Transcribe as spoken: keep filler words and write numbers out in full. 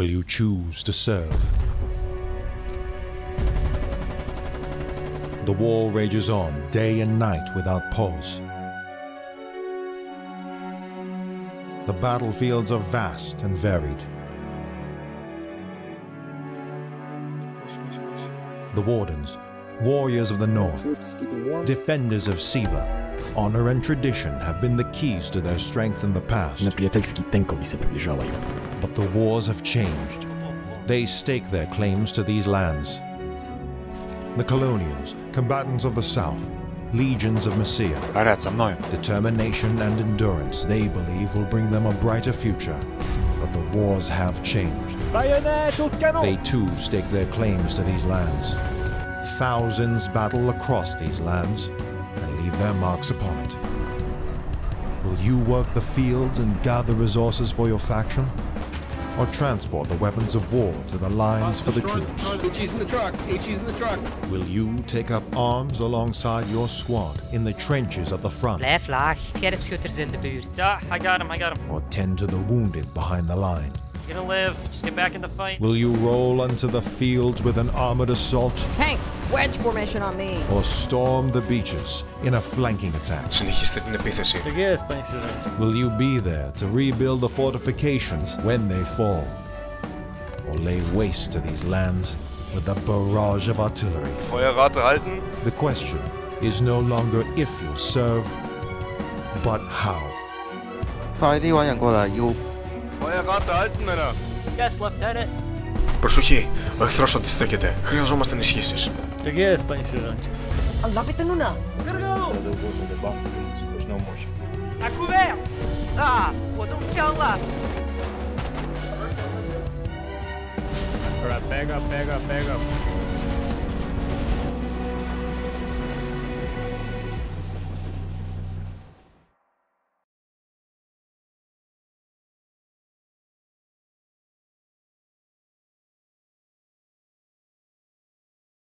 will you choose to serve? The war rages on day and night without pause. The battlefields are vast and varied. The Wardens, warriors of the North, defenders of SIVA, honor and tradition have been the keys to their strength in the past. But the wars have changed. They stake their claims to these lands. The Colonials, combatants of the South, legions of Masia. Determination and endurance they believe will bring them a brighter future. But the wars have changed. They too stake their claims to these lands. Thousands battle across these lands and leave their marks upon it. Will you work the fields and gather resources for your faction? Or transport the weapons of war to the lines for the troops? H E's in the truck! H E's in the truck! Will you take up arms alongside your squad in the trenches at the front? Blijf laag. Scherpschutters in de buurt. Yeah, I got him, I got him. Or tend to the wounded behind the line? You're gonna live. Just get back in the fight. Will you roll onto the fields with an armored assault? Tanks! Wedge formation on me! Or storm the beaches in a flanking attack? Will you be there to rebuild the fortifications when they fall? Or lay waste to these lands with a barrage of artillery? Feuerrate halten. The question is no longer if you serve, but how. Yes, Lieutenant. Προσοχή, ο εχθρός αντιστέκεται. Χρειαζόμαστε ενισχύσεις. Yes, Lieutenant. Αλλά πείτε νούνα. Γρήγορα. À couvert. Ah, what do we got left? All right, back up, back up, back up.